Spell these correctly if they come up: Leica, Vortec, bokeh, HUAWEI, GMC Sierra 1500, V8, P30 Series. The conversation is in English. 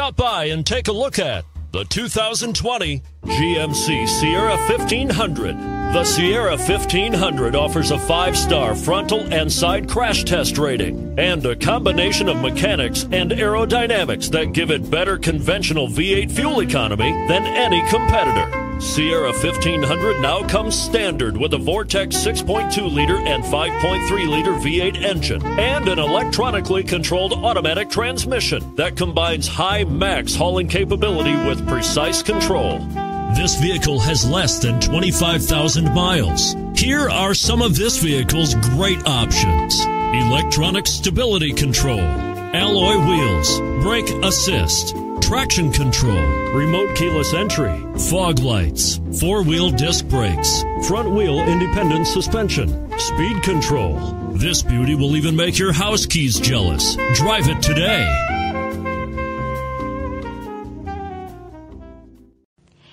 Stop by and take a look at the 2020 GMC Sierra 1500. The Sierra 1500 offers a 5-star frontal and side crash test rating and a combination of mechanics and aerodynamics that give it better conventional V8 fuel economy than any competitor. Sierra 1500 now comes standard with a Vortec 6.2-liter and 5.3-liter V8 engine and an electronically controlled automatic transmission that combines high max hauling capability with precise control. This vehicle has less than 25,000 miles. Here are some of this vehicle's great options: electronic stability control, alloy wheels, brake assist, traction control, remote keyless entry, fog lights, 4-wheel disc brakes, front wheel independent suspension, speed control. This beauty will even make your house keys jealous. Drive it today.